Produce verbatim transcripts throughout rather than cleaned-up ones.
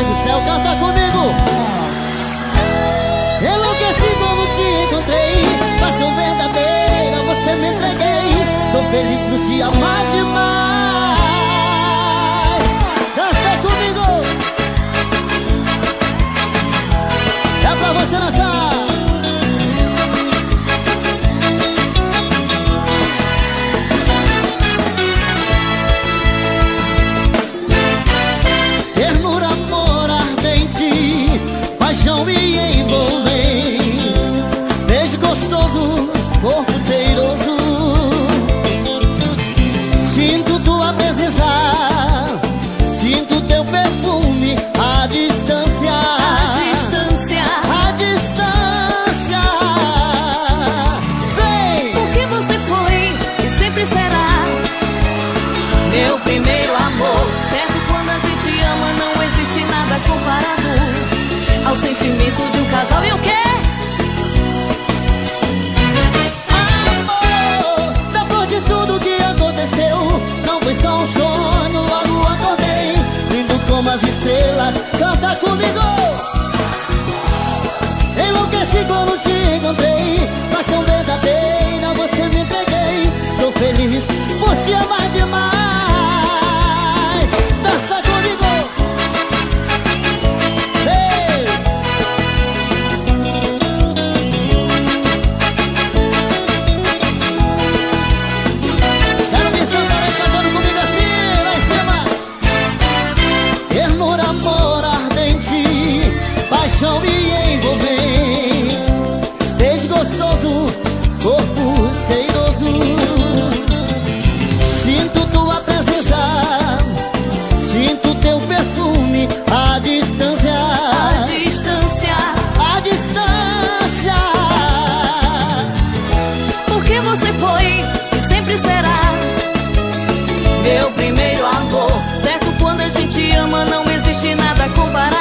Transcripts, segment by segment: Deus do céu, canta comigo. Enlouqueci como te encontrei, paixão verdadeira, você me entreguei. Tô feliz por te amar demais. Dança comigo. É pra você dançar. Paixão e envolvês, beijo gostoso, corpo cheiroso. Sinto tua presença, sinto teu perfume à distância, à distância, à distância. Vem, porque você foi e sempre será meu primeiro amor. Certo, quando a gente ama não existe nada comparado ao sentimento de um casal. E o quê? Amor, depois de tudo que aconteceu, não foi só um sonho, logo acordei lindo como as estrelas, canta comigo. Enlouqueci quando te encontrei, paixão verdadeira, você me entreguei. Tô feliz por te amar demais. Dança comigo. Paixão e envolvente, beijo gostoso, corpo cheiroso. Sinto tua presença, sinto teu perfume à distância, à distância, à distância. Porque você foi e sempre será meu primeiro amor. Certo, quando a gente ama não existe nada comparado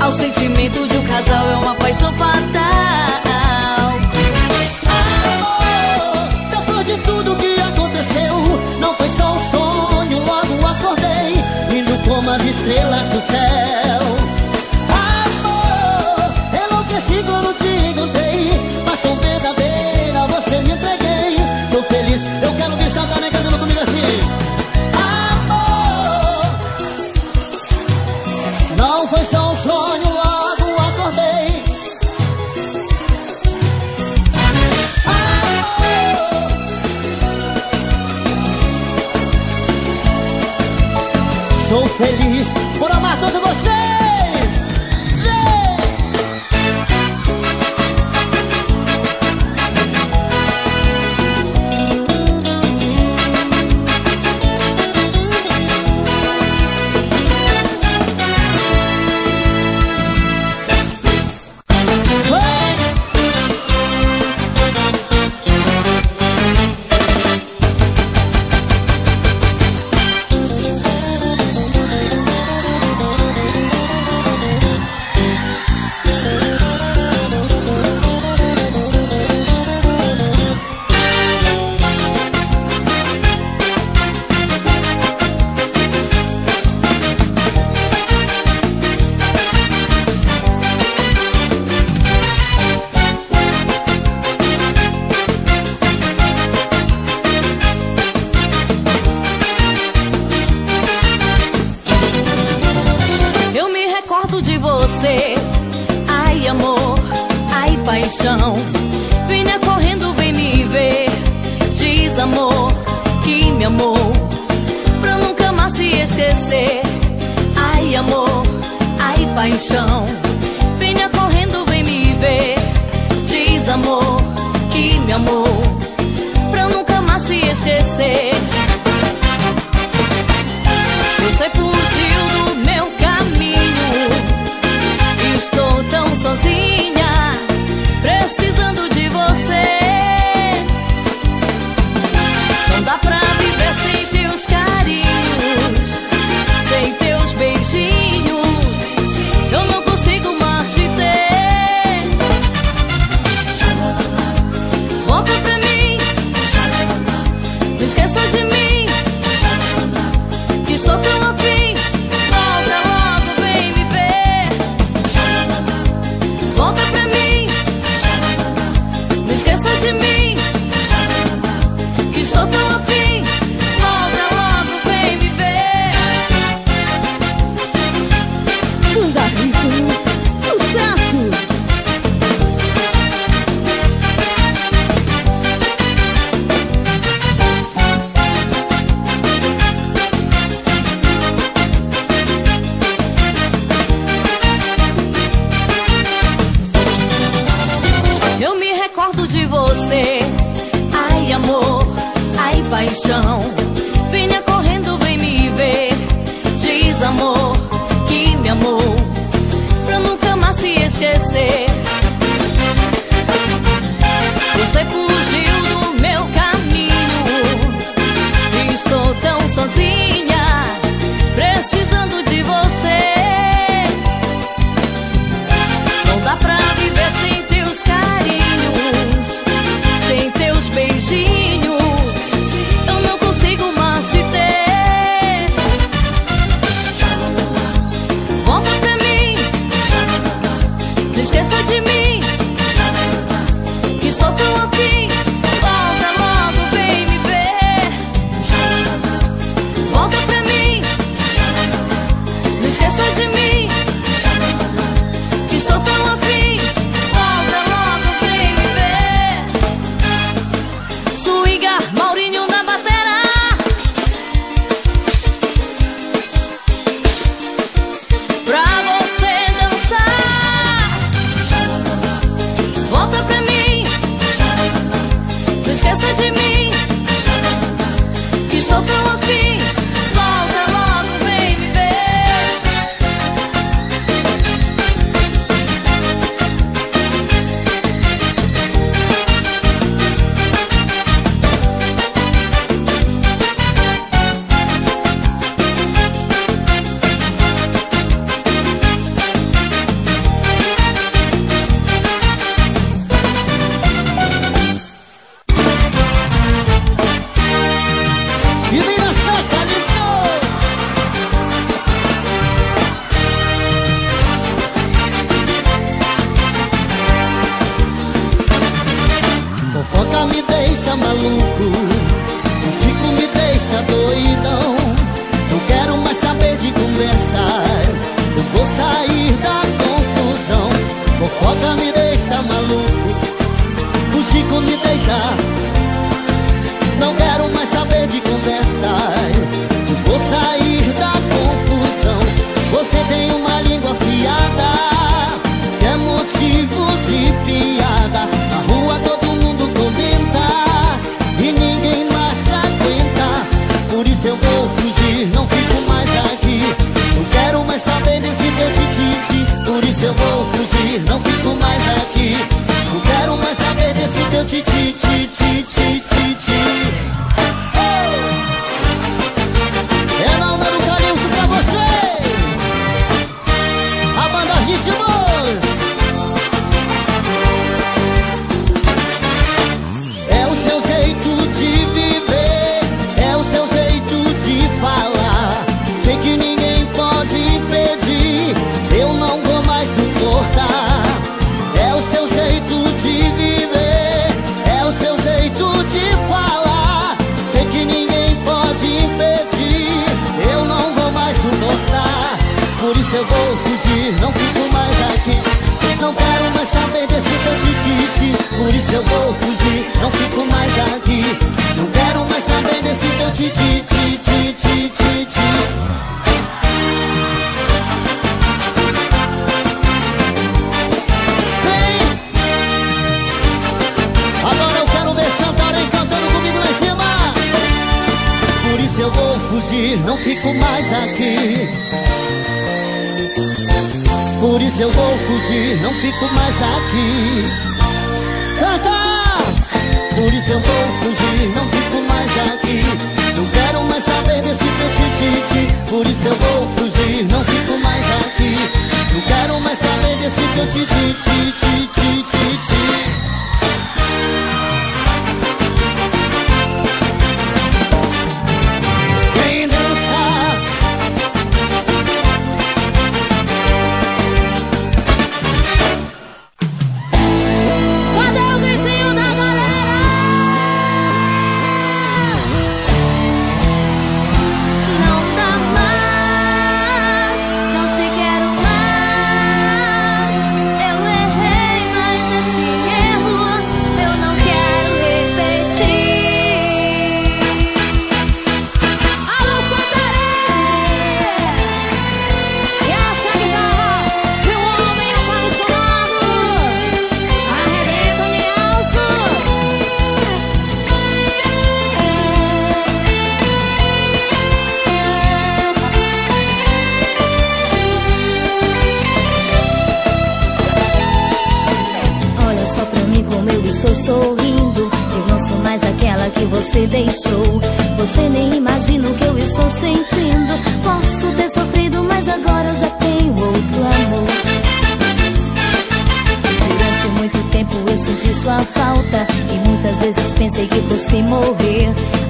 ao sentimento de um casal, é uma paixão fatal. Amor, depois de tudo que aconteceu, não foi só um sonho, logo acordei lindo como as estrelas do céu. Amor, enlouqueci quando te encontrei, paixão verdadeira, você me entreguei. Tô feliz, eu quero ver Satanê cantando comigo assim. Não foi só um sonho, logo acordei. Amor, sou feliz por amar todos vocês. Eu não consigo paixão. Venha correndo, vem me ver. Diz amor que me amou, pra nunca mais te esquecer. Você fugiu do meu caminho, estou tão sozinha, precisando de você. Não dá pra viver sem teus carinhos, sem teus beijinhos. Eu não consigo mais te ter. Volta pra mim, não esqueça de mim, que estou tão a fim. Volta logo, vem me ver. Volta pra mim, não esqueça de mim, que estou tão a fim. sorrindo. Eu não sou mais aquela que você deixou. Você nem imagina o que eu estou sentindo. Posso ter sofrido, mas agora eu já tenho outro amor. Durante muito tempo eu senti sua falta e muitas vezes pensei que fosse morrer.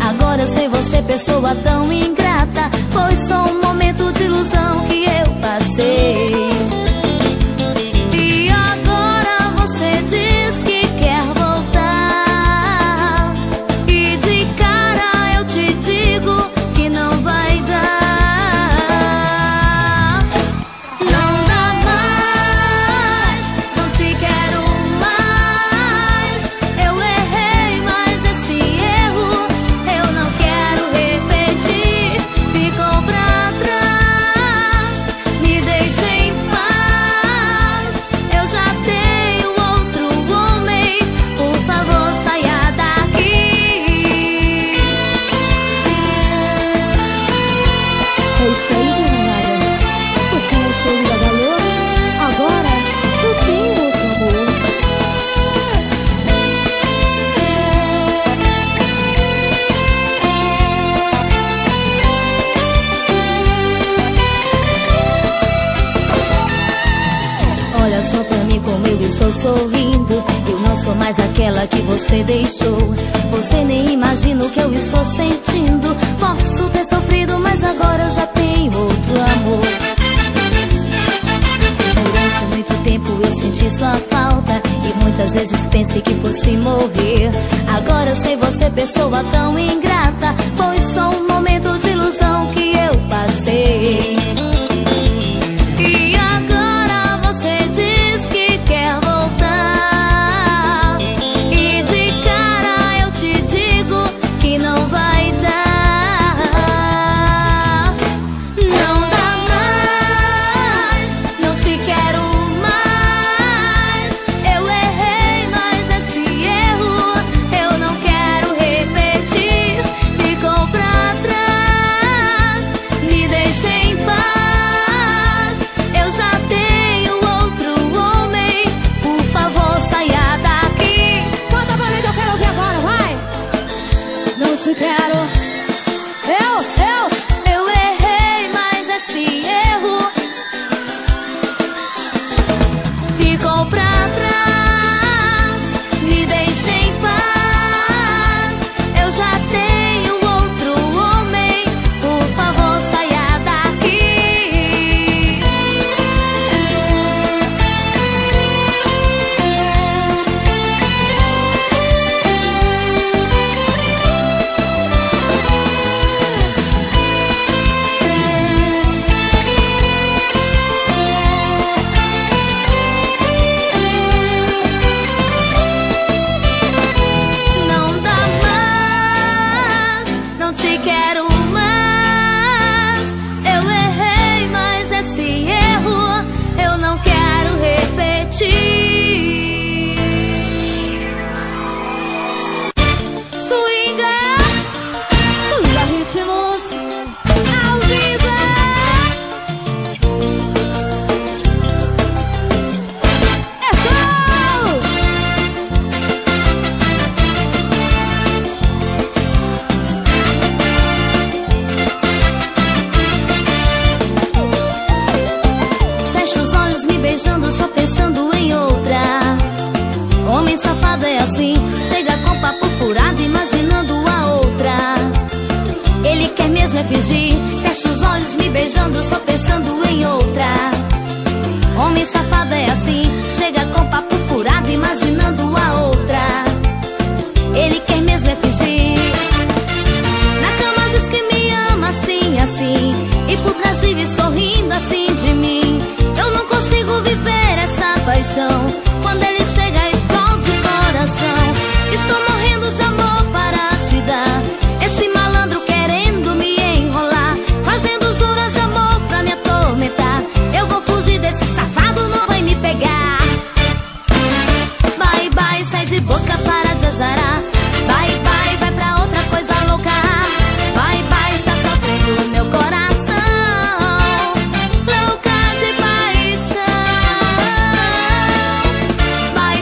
Agora eu sei você, pessoa tão ingrata, foi só um momento de ilusão que eu passei. Estou sorrindo, eu não sou mais aquela que você deixou. Você nem imagina o que eu estou sentindo. Posso ter sofrido, mas agora eu já tenho outro amor. Durante muito tempo eu senti sua falta e muitas vezes pensei que fosse morrer. Agora eu sei você, pessoa tão ingrata, foi só um momento de ilusão que eu passei. Bye,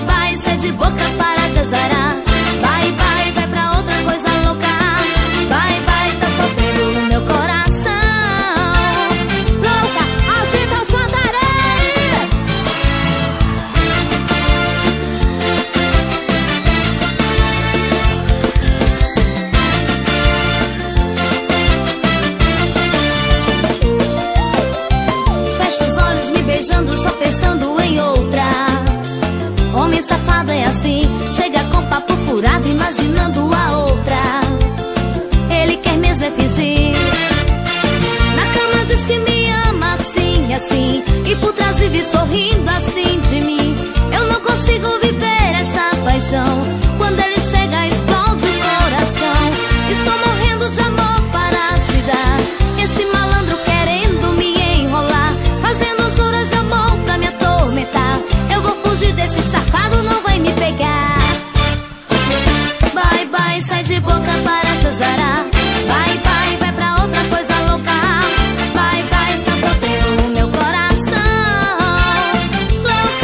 bye. misturada, imaginando a outra. Ele quer mesmo é fingir. Na cama diz que me ama assim, assim, e por trás vive sorrindo assim de mim. Eu não consigo viver essa paixão. Quando ele chega explode o coração. Estou morrendo de amor para te dar. Esse malandro querendo me enrolar, fazendo juras de amor pra me atormentar. Eu vou fugir desse safado, não vai me pegar. Bye, bye, sai de boca para te azarar. Bye, bye, vai pra outra coisa louca. Bye, bye, está sofrendo no meu coração. Louca.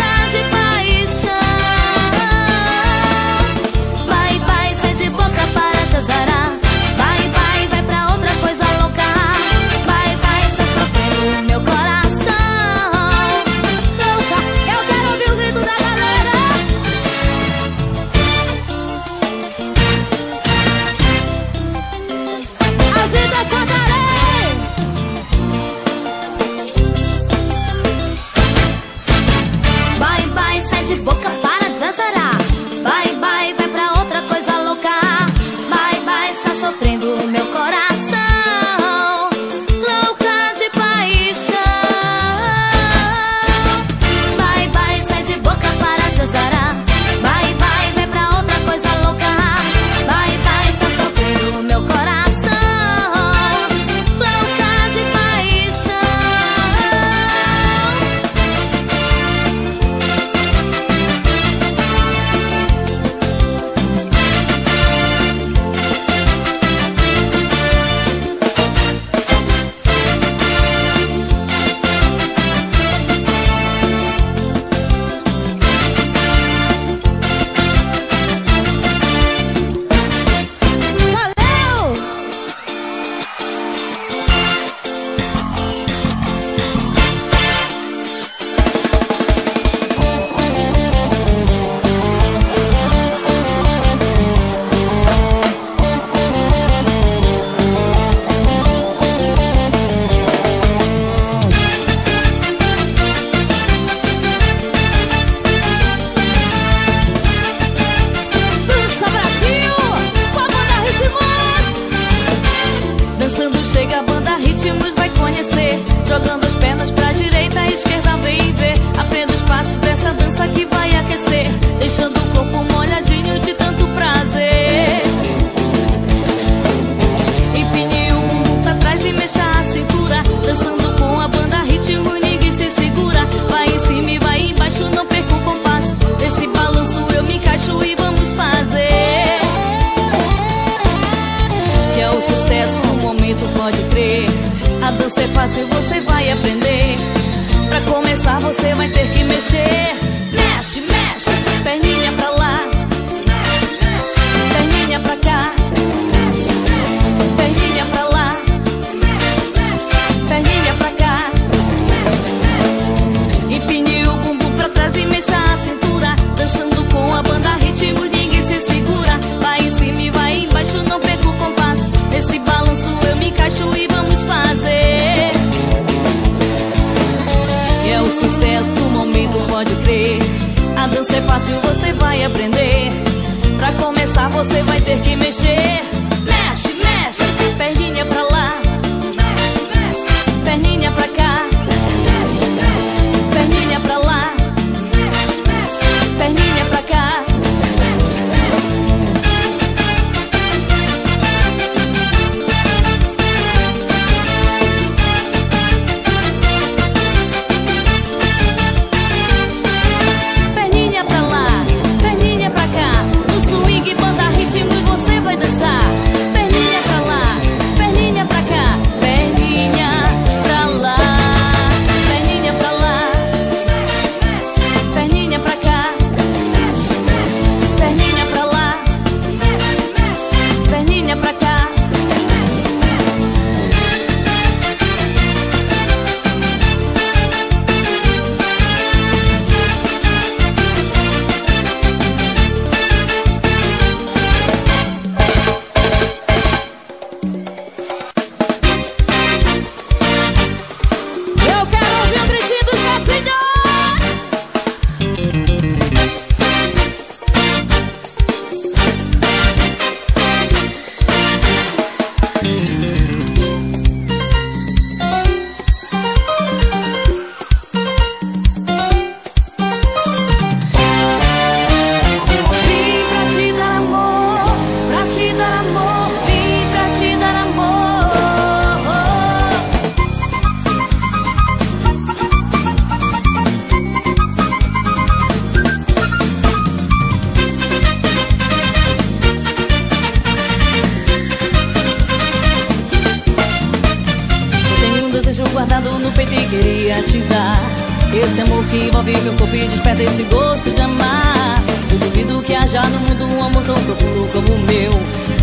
corpo e desperta esse gosto de amar. Eu duvido que haja no mundo um amor tão profundo como o meu.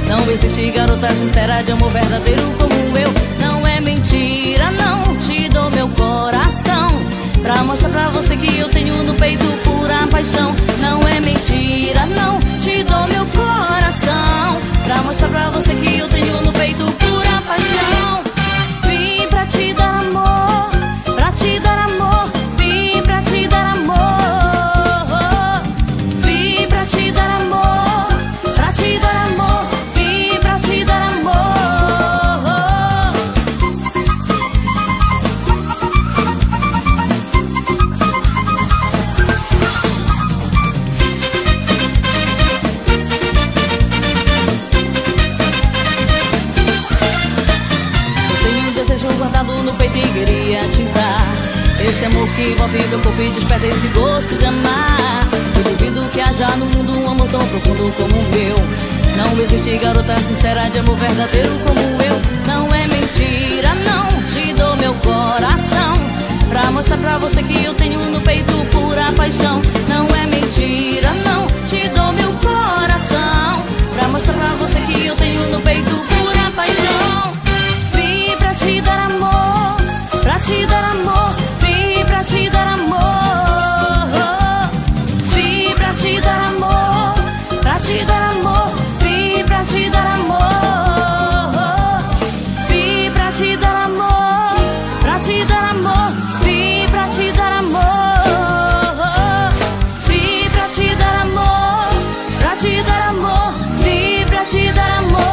Não existe garota sincera de amor verdadeiro como eu. Não é mentira, não te dou meu coração pra mostrar pra você que eu tenho no peito pura paixão. Não é mentira, não te dou meu coração pra mostrar pra você que eu tenho no peito pura paixão. Vim pra te dar amor, pra te dar amor. Vim pra te dar amor. Vim pra te dar amor, pra te dar amor. Vim pra te dar amor. Tenho um desejo guardado no peito e queria te dar. Esse amor que envolve meu corpo e desperta esse gosto de amar. Eu duvido que haja no mundo um amor tão profundo como o meu. Não existe garota sincera de amor verdadeiro como eu. Não é mentira, não te dou meu coração pra mostrar pra você que eu tenho no peito pura paixão. Não é mentira, não te dou meu coração pra mostrar pra você que eu tenho no peito pura paixão. Vim pra te dar amor, pra te dar amor. Vim pra te dar amor, vim pra te dar amor, pra te dar amor, vim pra te dar amor, vim pra te dar amor, pra te dar amor, vim pra te dar amor, vim pra te dar amor, pra te dar amor, vim pra te dar amor.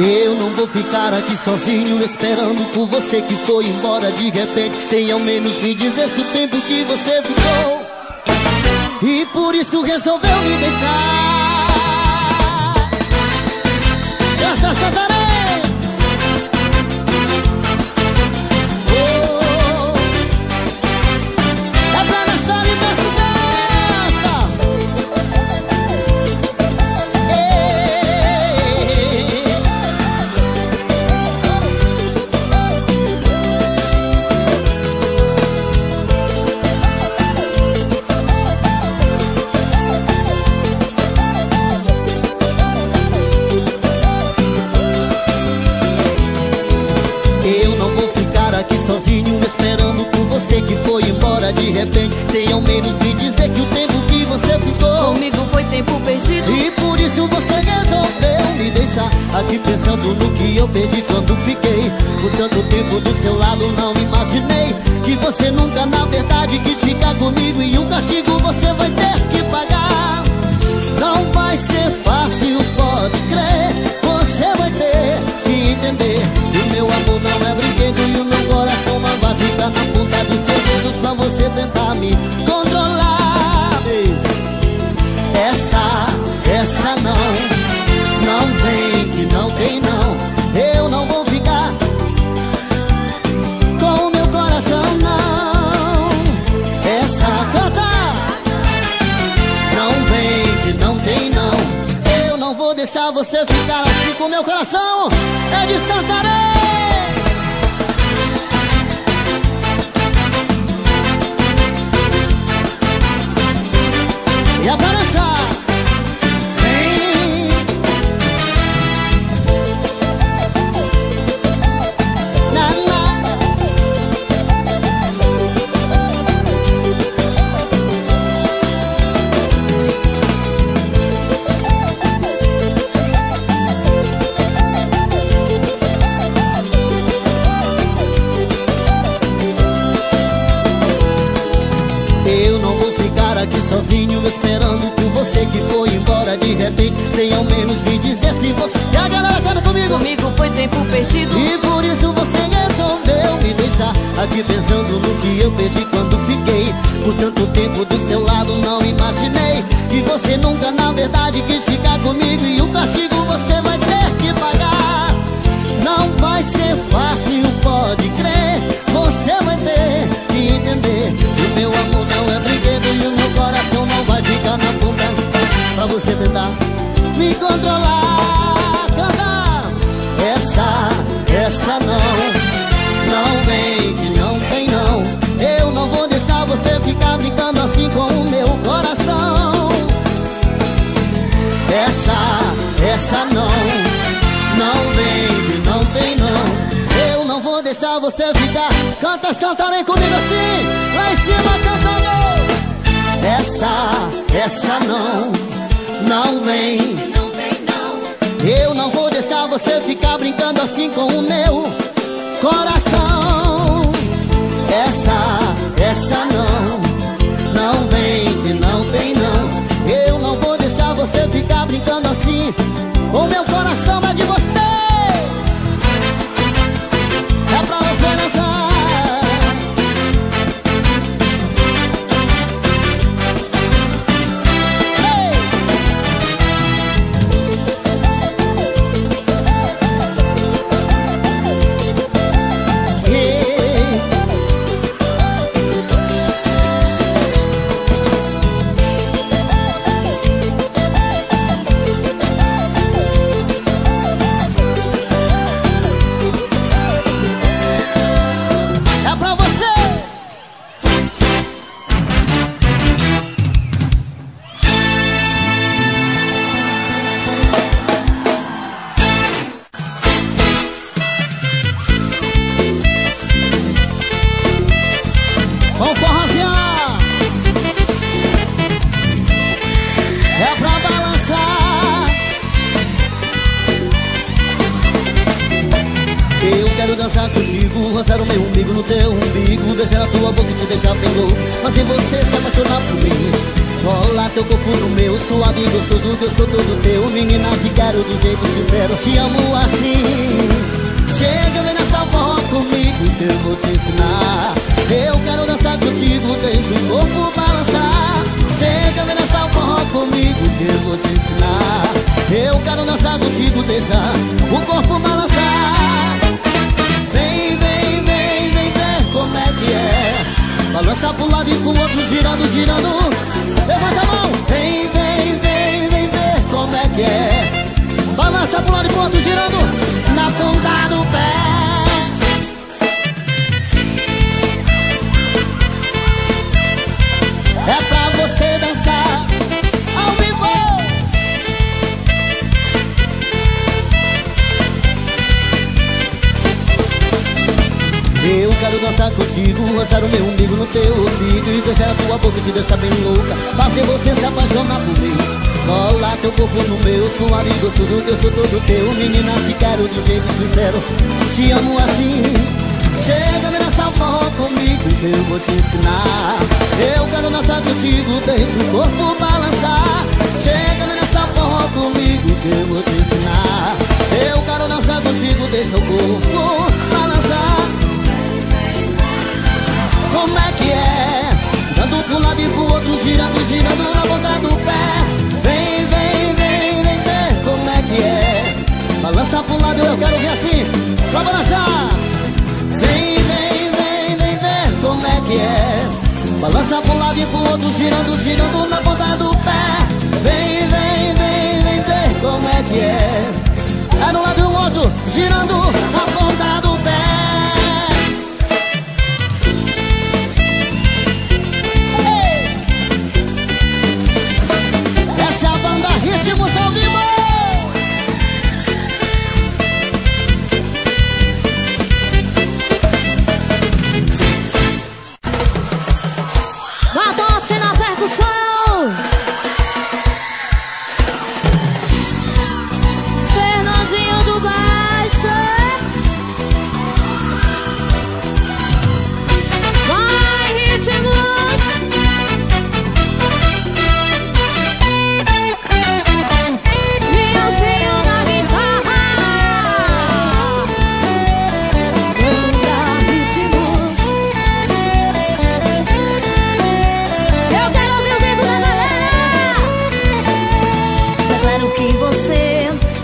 Eu não vou ficar aqui sozinho esperando por você que foi embora de repente. Tem ao menos me dizer se o tempo que você ficou e por isso resolveu me deixar. Essa Santarém. Oh, é pra dançar e dança, dança. Ei. Sozinho esperando por você que foi embora de repente. Tem ao menos me dizer que o tempo que você ficou comigo foi tempo perdido e por isso você resolveu me deixar. Aqui pensando no que eu perdi quando fiquei por tanto tempo do seu lado, não imaginei que você nunca na verdade quis ficar comigo. E um castigo você vai ter que pagar. Não vai ser fácil, pode crer. Você vai ter que entender que o meu amor não é brinquedo e o meu coração vai ficar na ponta dos seus dedos pra você tentar me controlar. Essa, essa não, não vem que não tem não. Eu não vou ficar com o meu coração não. Essa canta, não vem que não tem não. Eu não vou deixar você ficar assim com meu coração. É de Santarém. E agora só vem. Na, na. Eu não vou ficar aqui sozinho esperando que foi embora de repente, sem ao menos me dizer se você... E a galera canta comigo. Comigo foi tempo perdido e por isso você resolveu me deixar. Aqui pensando no que eu perdi quando fiquei por tanto tempo do seu lado, não imaginei que você nunca na verdade quis ficar comigo. E o castigo você vai ter que pagar. Não vai vai ser fácil, pode crer. Você vai ter que entender que o meu amor não é brinquedo e o meu coração não vai ficar na boca pra você tentar me controlar. Cantar essa, essa não, não vem que não tem não. Eu não vou deixar você ficar brincando assim com o meu coração. Essa, essa não, não vem, não tem não. Eu não vou deixar você ficar. Canta Santarém comigo assim, lá em cima cantando. Essa, essa não, não vem, não vem não. Eu não vou deixar você ficar brincando assim com o meu coração. Essa, essa não, não vem, que não tem não. Eu não vou deixar você ficar brincando assim. O meu coração é de você, é pra você dançar.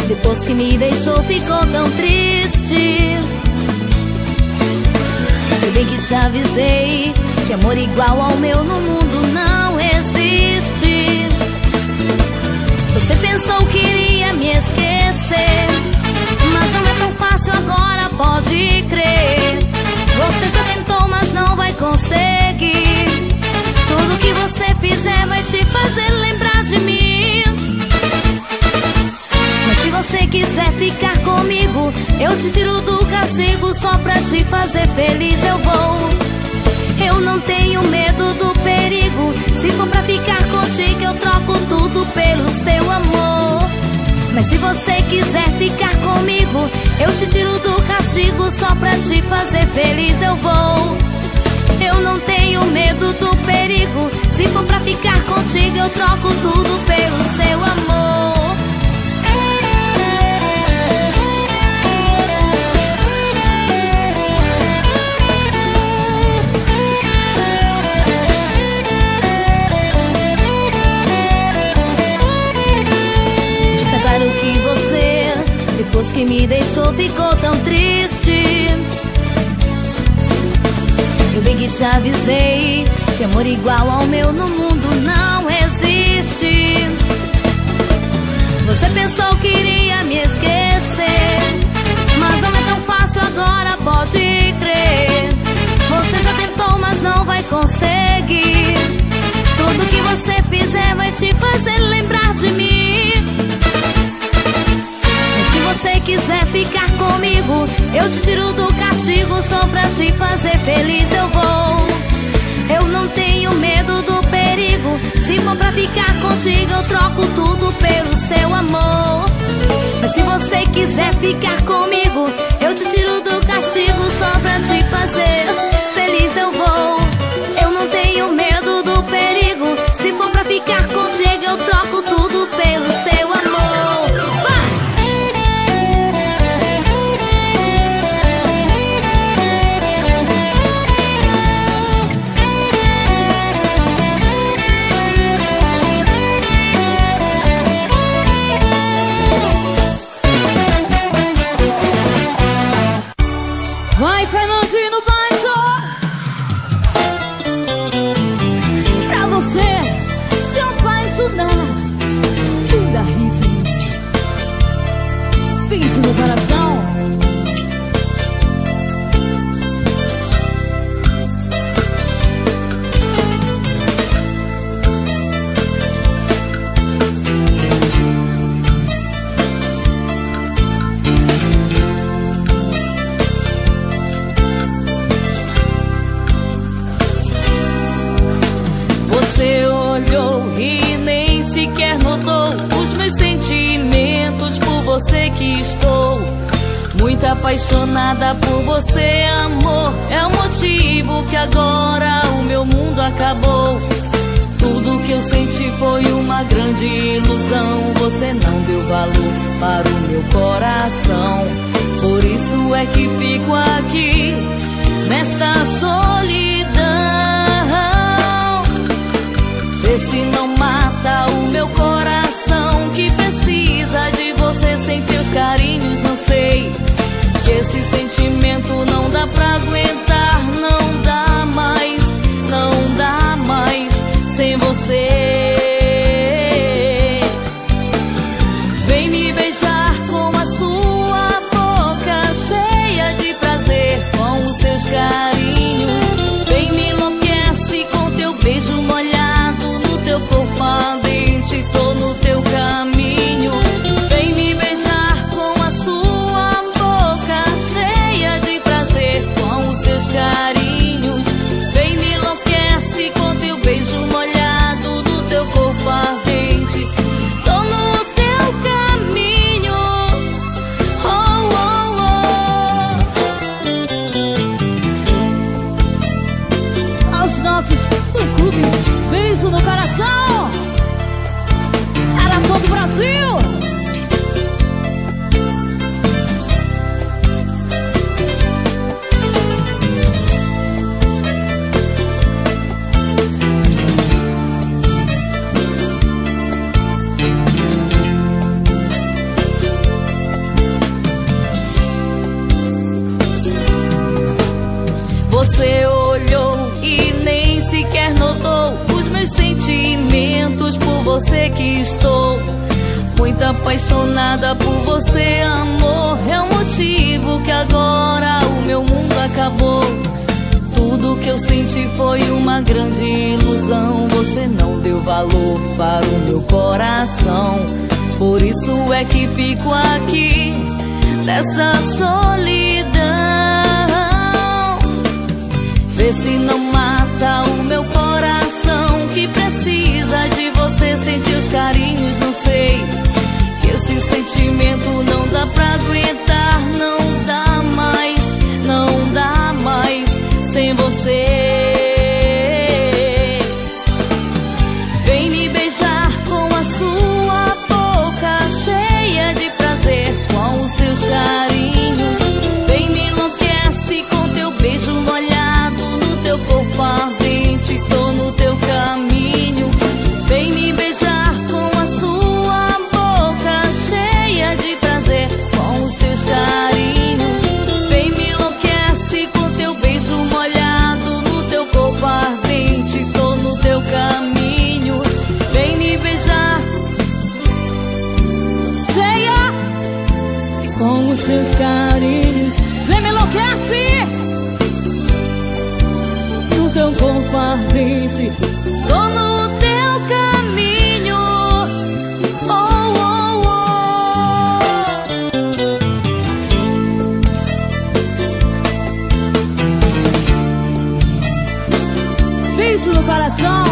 Depois que me deixou ficou tão triste. sei que te avisei que amor igual ao meu no mundo não existe. Você pensou que iria me esquecer, mas não é tão fácil agora, pode crer. Você já tentou, mas não vai conseguir. Tudo que você fizer vai te fazer lembrar de mim. Mas se você quiser ficar comigo, eu te tiro do castigo só pra te fazer feliz. Eu vou. Eu não tenho medo do perigo. Se for pra ficar contigo, eu troco tudo pelo seu amor. Mas se você quiser ficar comigo, eu te tiro do castigo só pra te fazer feliz. Eu vou. Eu não tenho medo do perigo. Se for pra ficar contigo, eu troco tudo pelo seu amor. Depois que me deixou ficou tão triste. Eu bem que te avisei que amor igual ao meu no mundo não existe. Você pensou que iria me esquecer, mas não é tão fácil agora, pode crer. Você já tentou, mas não vai conseguir. Tudo que você fizer vai te fazer lembrar de mim. Se você quiser ficar comigo, eu te tiro do castigo só pra te fazer feliz. Eu vou. Eu não tenho medo do perigo. Se for pra ficar contigo, eu troco tudo pelo seu amor. Mas se você quiser ficar comigo, eu te tiro do castigo só pra te fazer feliz. Eu vou. Eu não tenho medo do perigo. Se for pra ficar contigo, eu troco tudo pelo seu amor. Vai! Banda Rithmus, fiz no coração. Você olhou e nem sequer notou os meus sentimentos por você que estou. Muito apaixonada por você, amor. É o motivo que agora o meu mundo acabou. Tudo que eu senti foi uma grande ilusão. Você não deu valor para o meu coração. Por isso é que fico aqui, nesta solidão. Esse não mata o meu coração, que precisa de você sem teus carinhos, não sei. Que esse sentimento não dá pra aguentar, não dá mais, não dá mais sem você. Vem me beijar com a sua boca cheia de prazer, com os seus carinhos. Vem me enlouquece com teu beijo molhado. Tô no teu caminho. Vem me beijar com a sua boca cheia de prazer, com os seus carinhos. Vem me enlouquece com teu beijo molhado do teu corpo ardente. Tô no teu caminho. Oh, oh, oh. Aos nossos incubes, beijo no coração. Todo o Brasil. Você você que estou muito apaixonada por você, amor. É o motivo que agora o meu mundo acabou. Tudo que eu senti foi uma grande ilusão. Você não deu valor para o meu coração. Por isso é que fico aqui nessa solidão. Vê se não mata o meu coração que precisa de você. Sentir os carinhos, não sei, que esse sentimento não dá pra aguentar. Não dá mais, não dá mais sem você. Vem me beijar com a sua boca cheia de prazer, com os seus carinhos. Vem me enlouquece com teu beijo molhado no teu corpo ardente. Tô no teu caminho. Vem me beijar com a sua boca cheia de prazer, com os seus carinhos. Seus carinhos, vem me enlouquece no teu corpo ardente, tô no teu caminho. Oh, oh, oh. Beijo no coração.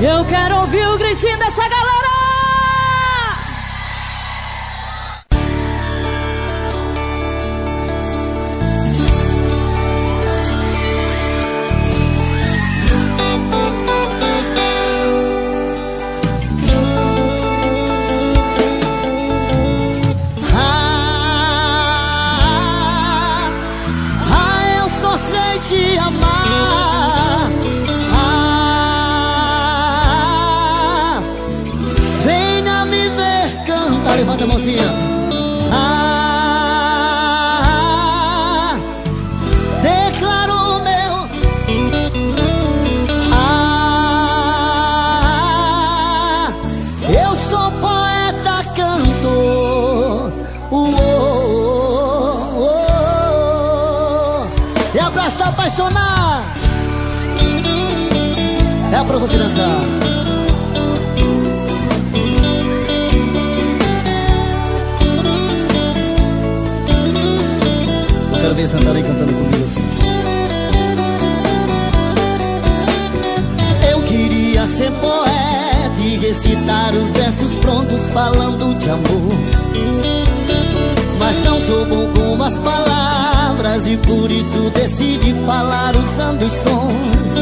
Eu quero ouvir o gritinho dessa galera! Ah, ah, eu só sei te amar. Levanta a mãozinha. Ah, declaro o meu. Ah, eu sou poeta, cantor. Uh, oh, oh, oh. E abraçar, apaixonar. É pra você dançar. Vem Santarém cantando comigo assim. Eu queria ser poeta e recitar os versos prontos falando de amor, mas não sou bom com as palavras e por isso decidi falar usando os sons.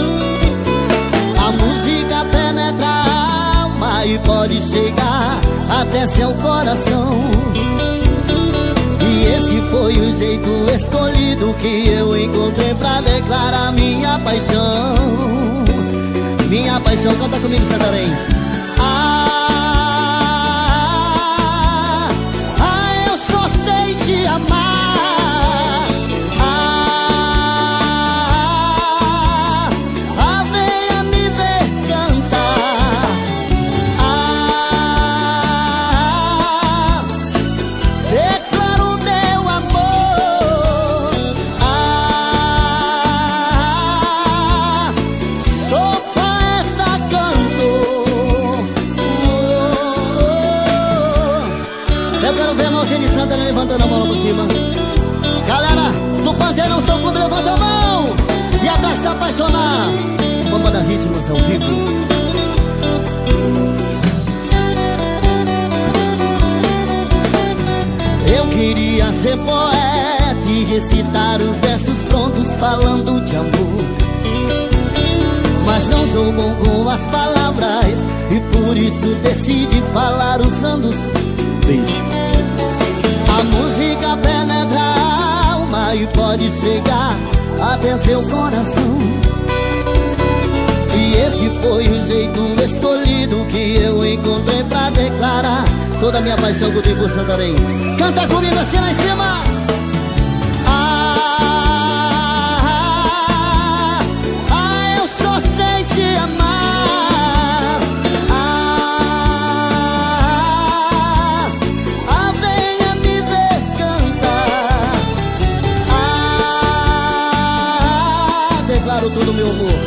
A música penetra a alma e pode chegar até seu coração. Esse foi o jeito escolhido que eu encontrei pra declarar minha paixão. Minha paixão, canta comigo, Santarém. Ah, ah, eu só sei te amar. Ah, ah, venha me ver cantar. Ah, de levantando a mão por cima. Galera do Panteirão São Clube, levanta a mão e abraça, apaixonar. Uma Banda Rithmus ao vivo. Eu queria ser poeta e recitar os versos prontos falando de amor, mas não sou bom com as palavras e por isso decidi falar usando os beijos. A música penetra e pode chegar até seu coração. E esse foi o jeito escolhido que eu encontrei pra declarar toda a minha paixão que eu tenho por Santarém. Canta comigo assim lá em cima. Ah, ah, eu só sei te amar. Ah, ah, venha me ver cantar. Ah, declaro todo o meu amor,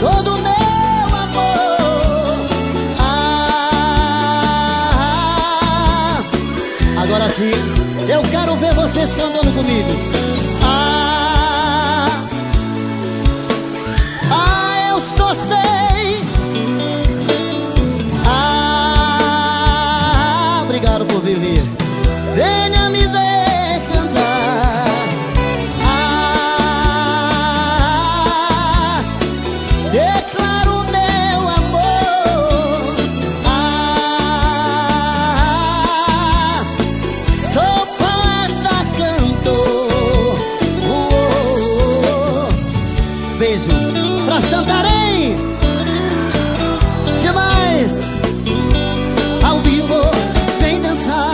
todo o meu agora sim, eu quero ver vocês cantando comigo. Ah, ah, eu só sei. Ah, obrigado por viver. Venha me ver cantar. Ah, declaro meu amor. Ah, sou poeta, cantor. Oh, oh, oh. Beijo pra Santarém. Demais. Ao vivo, vem dançar.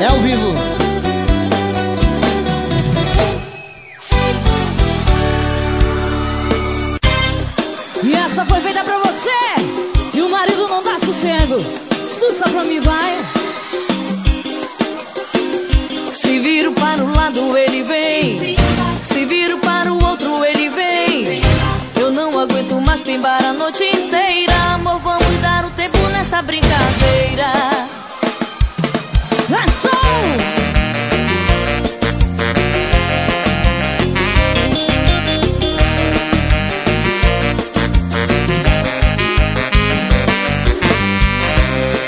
É ao vivo. E essa foi feita pra você. E o marido não dá sossego. Dança pra mim, vai. Se viro para um lado, ele vem. Se viro para o outro, ele vem. Eu não aguento mais pimbar a noite inteira. Amor, vamos dar o tempo nessa brincadeira. Garçom!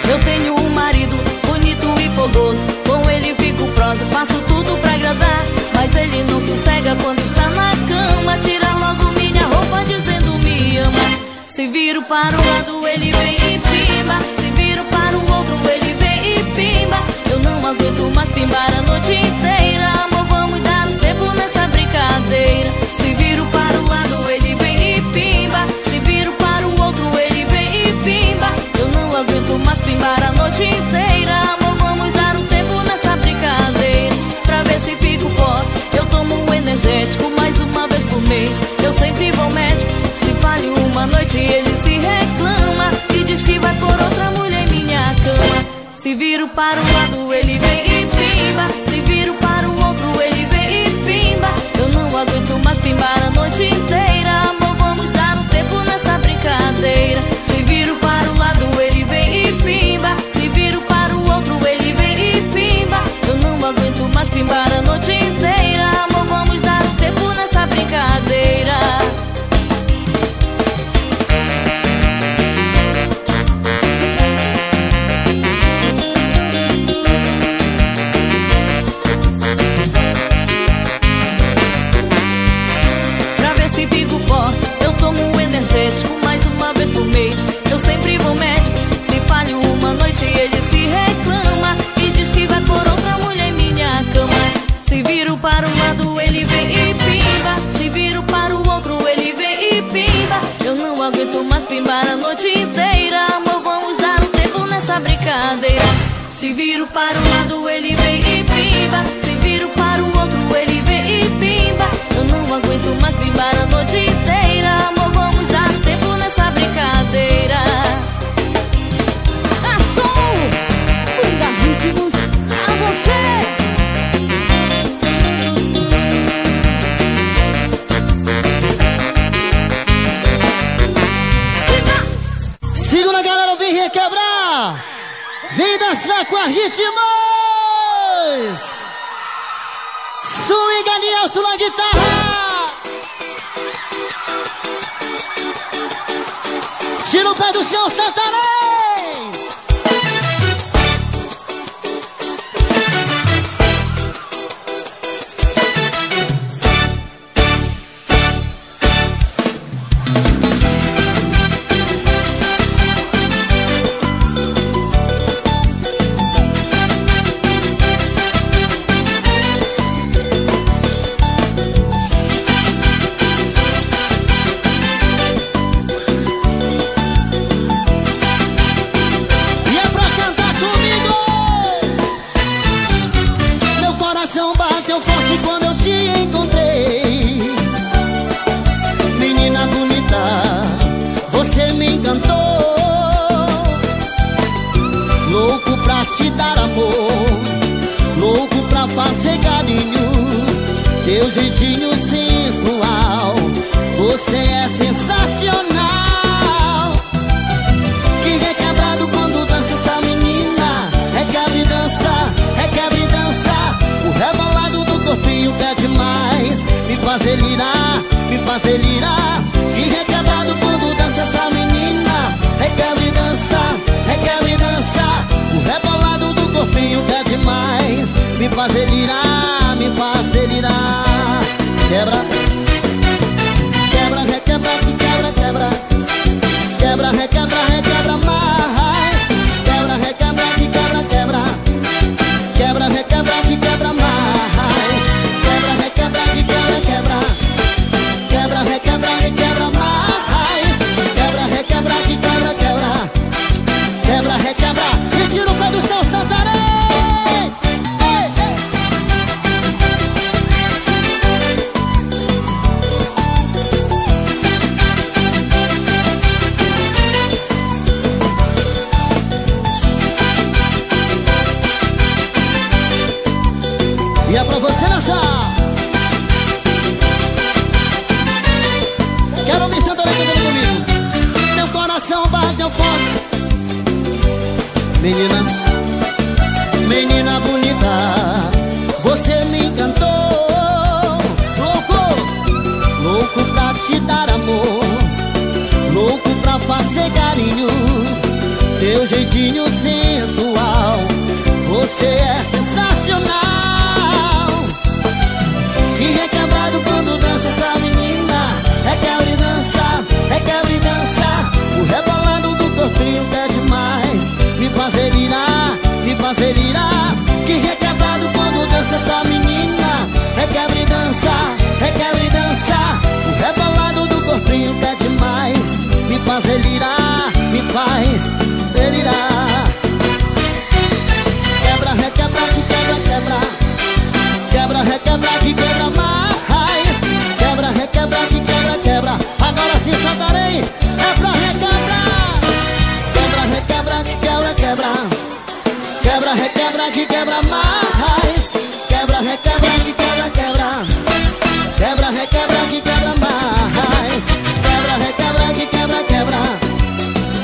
Eu tenho um marido bonito e fogoso. Com ele fico prosa, faço tudo pra agradar. Mas ele não sossega quando está na cama. Tira logo minha roupa dizendo me ama. Se viro para um lado, ele vem e pimba. Se viro para o outro, ele vem e pimba. Eu não aguento mais pimbar a noite inteira. Amor, vamos dar um tempo nessa brincadeira. Se viro para o lado, ele vem e pimba. Se viro para o outro, ele vem e pimba. Eu não aguento mais pimbar a noite inteira. Amor, vamos dar um tempo nessa brincadeira. Pra ver se fico forte, eu tomo energético mais uma vez por mês. Eu sempre vou ao médico. Se falho uma noite, ele se reclama e diz que vai por outra mulher em minha cama. Se viro para um lado, ele vem e pimba. Se viro para o outro, ele vem e pimba. Eu não aguento mais pimbar a noite inteira. Amor, vamos dar um tempo nessa brincadeira. Se viro para um lado, ele vem e pimba. Se viro para o outro, ele vem e pimba. Eu não aguento mais pimbar a noite inteira. Amor, vamos dar um tempo nessa brincadeira. Mais uma vez por mês, eu sempre vou médico. Se falho uma noite, ele se reclama e diz que vai por outra mulher em minha cama. Se viro para um lado, ele vem e pimba. Se viro para o outro, ele vem e pimba. Eu não aguento mais pimbar a noite inteira. Amor, vamos dar um tempo nessa brincadeira. Se viro para um lado, ele vem e pimba. Se viro para o outro, ele vem e pimba. Eu não aguento mais pimbar a noite inteira. Amor, vamos brincadeira. A som, Banda Rithmus, a você. Segura a galera, vem requebrar. Vem dançar com a Rithmus. Swinga Nelson na guitarra. Tira o pé do chão, Santarém! seu jeitinho sensual, você é sensacional. Quem é quebrado quando dança essa menina? É quebra e dança, é quebra e dança. O rebolado do corpinho que é demais, me faz delirar, me faz delirar. Quem é quebrado quando dança essa menina? É quebra e dança, é quebra e dança. O rebolado do corpinho que é demais, me faz delirar, me faz delirar. Quebra, quebra, requebra, quebra, quebra. Quebra, requebra, requebra mais. Quebra, requebra, quebra, quebra. Quebra, requebra, quebra mais. Quebra, requebra, quebra, quebra. Quebra, requebra, quebra mais. Quebra, requebra, quebra, quebra. Quebra, requebra, retira o pé do seu Santarém. Quero ouvir Santarém cantando comigo. Meu coração bateu forte. Menina, menina bonita, você me encantou. Louco, louco pra te dar amor, louco pra fazer carinho. Teu jeitinho sensual, você é sensacional. Quebrado quando dança essa menina, é quebra e dança, é quebra e dança. O rebolado do corpinho que é demais, me faz delirar, me faz delirar. Quem é quebrado quando dança essa menina, é quebra e dança, é quebra e dança. O rebolado do corpinho que é demais, me faz delirar, me faz delirar. Quebra, requebra, quebra, quebra. Quebra, requebra, quebra mais. Quebra, que quebra, quebra. Agora sim, Santarém, é pra requebrar. Quebra, requebra, que quebra, quebra. Quebra, requebra, que quebra mais. Quebra, requebra, que quebra, quebra. Quebra, requebra, que quebra mais. Quebra, requebra, que quebra, quebra.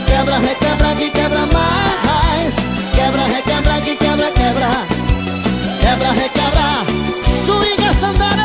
Quebra, requebra, que quebra mais. Quebra, requebra, que quebra, quebra. Quebra, requebra, swinga Santarém.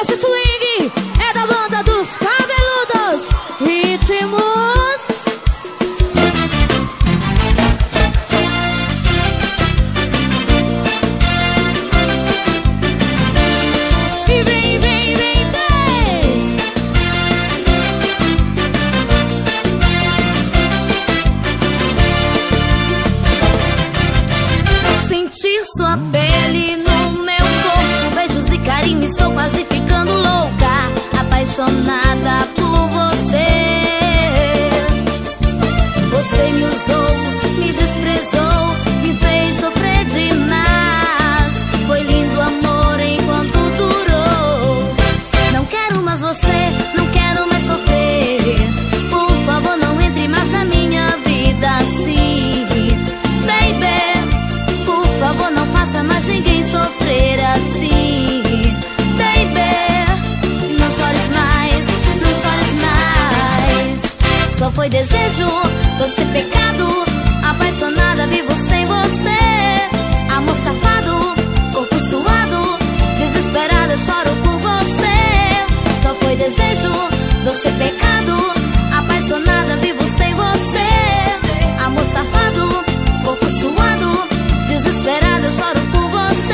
Esse swing é da banda dos cabeludos Rithmus. E vem, vem, vem, vem. Sentir sua pele no meu corpo, beijos e carinho, e sou quase apaixonada por você. Você me usou, me desprezou, me fez sofrer demais. Foi lindo o amor enquanto durou. Não quero mais você, não quero mais sofrer. Por favor, não entre mais na minha vida assim, baby. Por favor, não faça mais ninguém sofrer assim, baby. Não chores mais, não chores mais. Só foi desejo, doce pecado. Apaixonada, vivo sem você. Amor safado, corpo suado. Desesperada, eu choro por você. Só foi desejo, doce pecado. Apaixonada, vivo sem você. Amor safado, corpo suado. Desesperada, eu choro por você.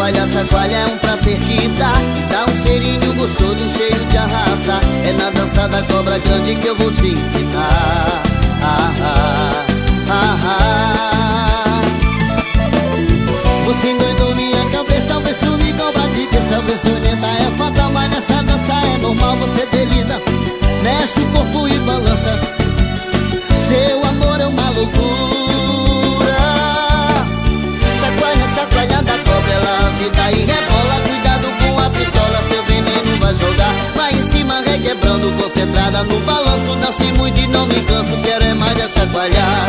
chacoalha, chacoalha é um prazer que dá. Dá um cheirinho gostoso, cheio de arrasa. É na dança da cobra grande que eu vou te ensinar. Ah, ah, ah, ah. Você doido minha cabeça, o beijo me cobra de cabeça, o beijo lenta é fatal, mas nessa dança é normal. Você delisa, mexe o corpo e balança. Seu amor é uma loucura. Chacoalha, chacoalha da cobra, ela agita e rebola. Cuidado com a pistola, seu veneno vai jogar. Vai em cima requebrando, concentrada no balanço. Dança muito e não me canso, quero é mais é chacoalhar.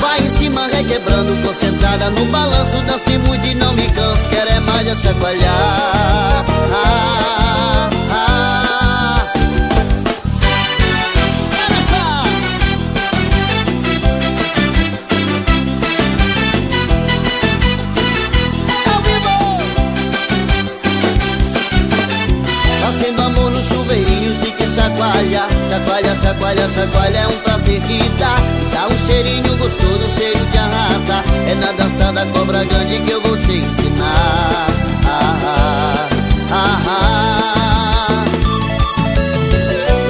Vai em cima requebrando, concentrada no balanço. Dança muito e não me canso, quero é mais é chacoalhar. Ah, ah, ah. Chacoalha, chacoalha, chacoalha, chacoalha é um prazer que dá. Dá um cheirinho gostoso, cheio de arrasa. É na dança da cobra grande que eu vou te ensinar. Ah, ah, ah, ah.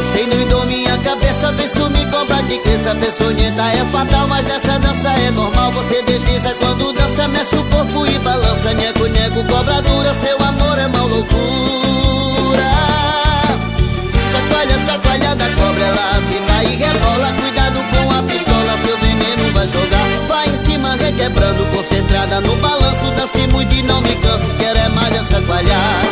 Você doidou minha cabeça, penso me cobra de crença. Peçonhenta é fatal, mas nessa dança é normal. Você desliza quando dança, mexe o corpo e balança. Nego, nego, cobra dura, seu amor é mal loucura. Chacoalha, chacoalha da cobra, ela agita e rebola. Cuidado com a pistola, seu veneno vai jogar. Vai em cima, requebrando, concentrada no balanço. Dance muito e não me canso, quero é mais é chacoalhar.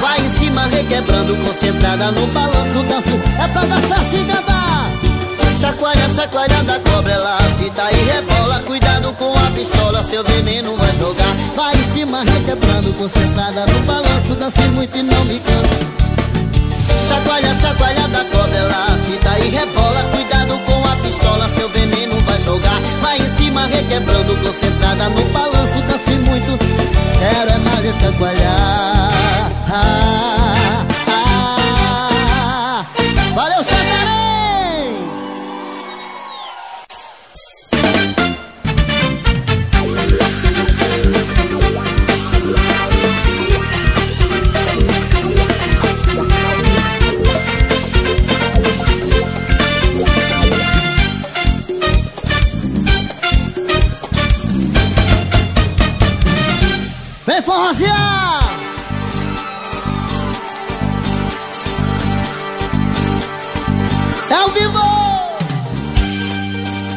Vai em cima, requebrando, concentrada no balanço. Danço é pra dançar se cantar. Chacoalha, chacoalha da cobra, ela agita e rebola. Cuidado com a pistola, seu veneno vai jogar. Vai em cima, requebrando, concentrada no balanço. Dancei muito e não me canso. Chacoalha, chacoalha da cobra, ela agita e rebola. Cuidado com a pistola, seu veneno vai jogar. Vai em cima, requebrando, concentrada no balanço. Dancei muito, quero é mais é chacoalhar. Ah, ah, ah. Valeu, Satanê! Vem forrosear! É ao vivo!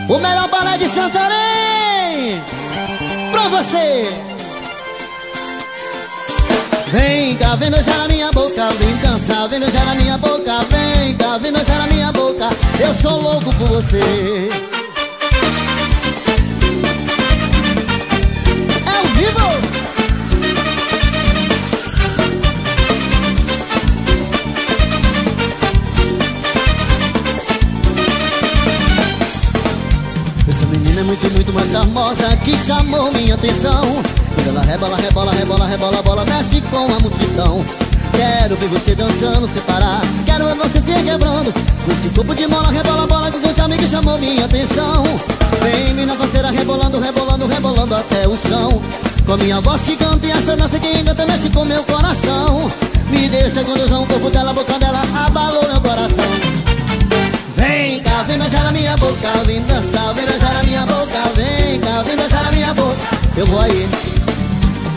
O melhor balé de Santarém! Pra você! Vem cá, vem beijar na minha boca, vem dançar, vem beijar na minha boca, vem cá, vem beijar na minha boca, eu sou louco por você! É ao vivo! Muito, muito mais famosa que chamou minha atenção. Quando ela rebola, rebola, rebola, rebola, bola, mexe com a multidão. Quero ver você dançando, sem parar. Quero ver você se quebrando. Esse corpo de mola, rebola, bola, que seu charme que chamou minha atenção. Vem, mina parceira, rebolando, rebolando, rebolando até o chão. Com a minha voz que canta e essa dança que encanta, mexe com meu coração. Me deixa com Deus, o corpo dela, a boca dela abalou meu coração. Vem cá, vem beijar na minha boca, vem dançar, vem beijar na minha boca, vem cá, vem beijar na minha boca, eu vou aí.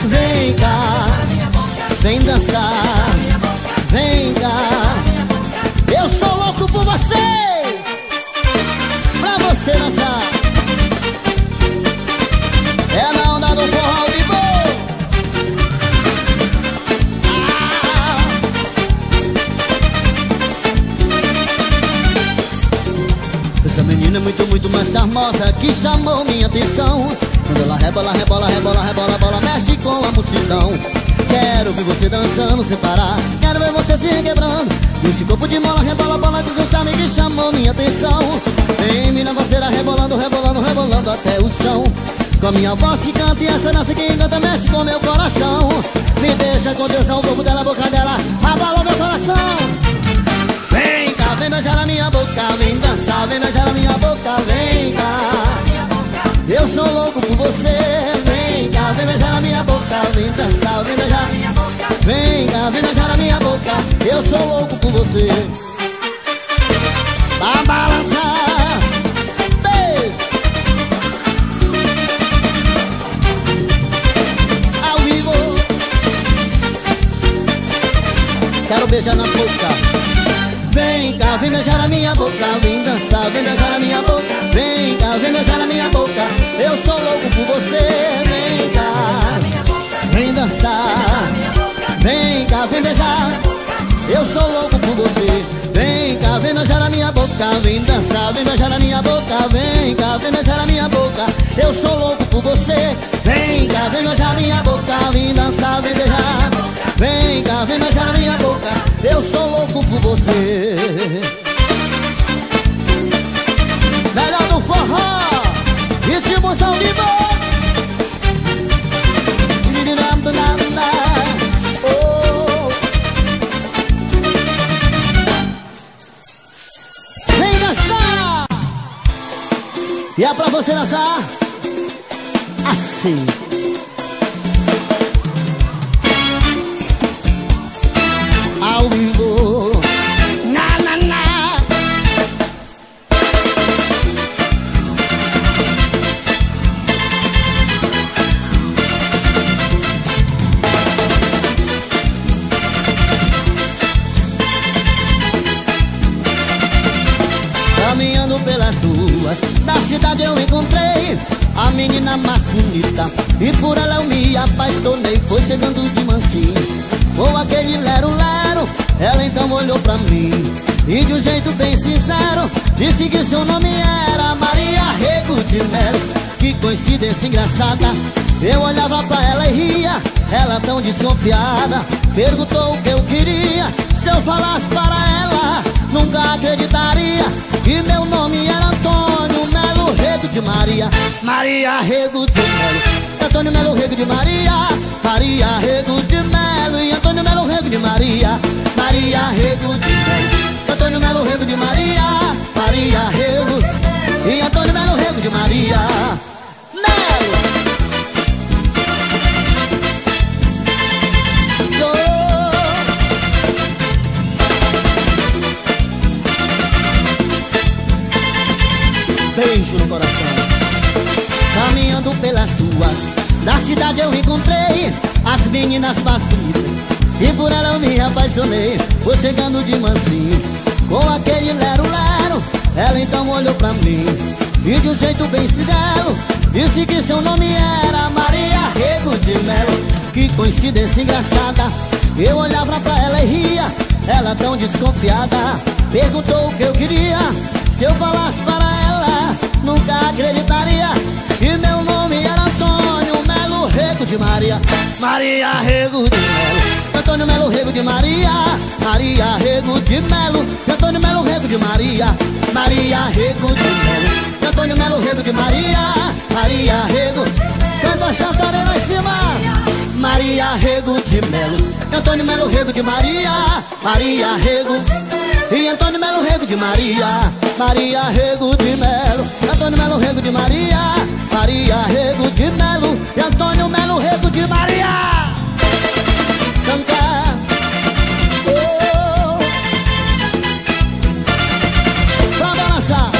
Vem cá, vem dançar, vem cá, eu sou louco por vocês, pra você dançar. É na onda do forró ao vivo. Essa menina é muito, muito mais charmosa que chamou minha atenção. Quando ela rebola, rebola, rebola, rebola, bola, mexe com a multidão. Quero ver você dançando sem parar, quero ver você se quebrando. Esse corpo de mola, rebola, bola, que seu charme que chamou minha atenção. Vem, mina parceira, rebolando, rebolando, rebolando até o chão. Com a minha voz que canta e essa dança que encanta, mexe com meu coração. Me deixa com Deus, o corpo dela, a boca dela, abalou meu coração. vem beijar na minha boca, vem dançar, vem beijar na minha boca, vem cá. Eu sou louco por você, vem cá, vem beijar na minha boca, vem dançar, vem beijar na minha boca, vem cá, vem beijar na minha boca, eu sou louco por você. Pra balançar, beijo ao vivo. Quero beijar na boca. Vem cá, vem beijar na minha boca, vem dançar, vem beijar na minha boca. Vem cá, vem beijar na minha boca, eu sou louco por você. Vem cá, vem dançar, vem cá, vem beijar, eu sou louco por você. Vem cá, vem beijar na minha boca, vem dançar, vem beijar na minha boca. Vem cá, vem beijar na minha boca, eu sou louco por você. Vem cá, vem beijar na minha boca, vem dançar, vem beijar. Vem cá, vem beijar na minha boca, eu sou louco por você. Melhor do forró, Rithmus ao vivo. Vem dançar! E é pra você dançar assim. Ao vivo, na, na, na. Caminhando pelas ruas da cidade eu encontrei a menina mais bonita, e por ela eu me apaixonei. Foi chegando de mansinho com aquele lero-lero, ela então olhou pra mim e de um jeito bem sincero disse que seu nome era Maria Rego de Melo. Que coincidência engraçada, eu olhava pra ela e ria. Ela tão desconfiada, perguntou o que eu queria. Se eu falasse para ela, nunca acreditaria. E meu nome era Antônio Melo Rego de Maria, Maria Rego de Melo. Antônio Melo Rego de Maria, Maria Rego de Melo. E Antônio Melo Rego de Maria, Maria Rego de Melo. Antônio Melo Rego de Maria, Maria Rego. E Antônio Melo Rego de Maria, Melo. Oh. Beijo no coração. Caminhando pelas ruas da cidade eu encontrei as meninas mais bonitas, e por ela eu me apaixonei. Foi chegando de mansinho com aquele lero-lero, ela então olhou pra mim e de um jeito bem sincero disse que seu nome era Maria Rego de Melo. Que coincidência engraçada, eu olhava pra ela e ria. Ela tão desconfiada, perguntou o que eu queria. Se eu falasse para ela, nunca acreditaria. E meu nome era Antônio Melo Rego de Maria, Maria Rego de Melo. Antônio Melo Rego de Maria, Maria Rego de Melo. Antônio Melo Rego de Maria, Maria Rego de Melo. Antônio Melo Rego de Maria, Maria Rego. Canta Santarém lá em cima, Maria Rego de Melo. Antônio Melo Rego de Maria, Maria Rego. E Antônio Melo Rego de Maria, Maria Rego de Melo. Antônio Melo Rego de Maria, Maria Rego de Melo. E Antônio Melo Rego de Maria. Cantar, oh, pra balançar.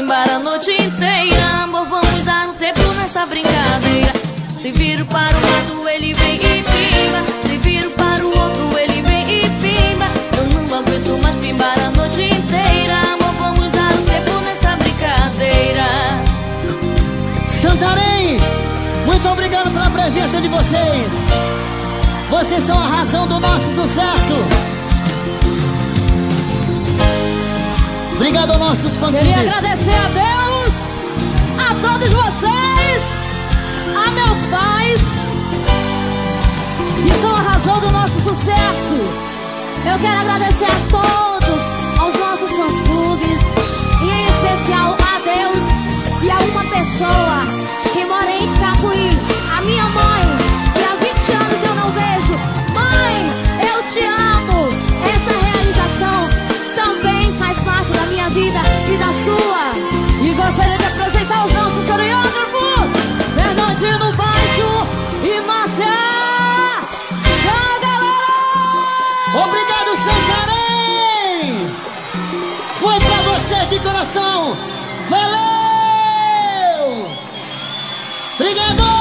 embora a noite inteira. Amor, vamos dar um tempo nessa brincadeira. Se viro para um lado, ele vem e pimba. Se viro para o outro, ele vem e pimba. Eu não aguento mais pimbar a noite inteira. Amor, vamos dar um tempo nessa brincadeira. Santarém, muito obrigado pela presença de vocês. Vocês são a razão do nosso sucesso. Obrigado aos nossos familiares. Queria agradecer a Deus, a todos vocês, a meus pais, que são a razão do nosso sucesso. Eu quero agradecer a todos, aos nossos fãs clubes, e em especial a Deus e a uma pessoa que mora em Itapuí, a minha mãe, que há vinte anos eu não vejo. Mãe, eu te amo. Essa realização faz parte da minha vida e da sua. E gostaria de apresentar os nossos coreógrafos, Fernandinho baixo e Marcelo. Tchau, galera! Obrigado, Santarém! Foi pra você de coração! Valeu! Obrigado!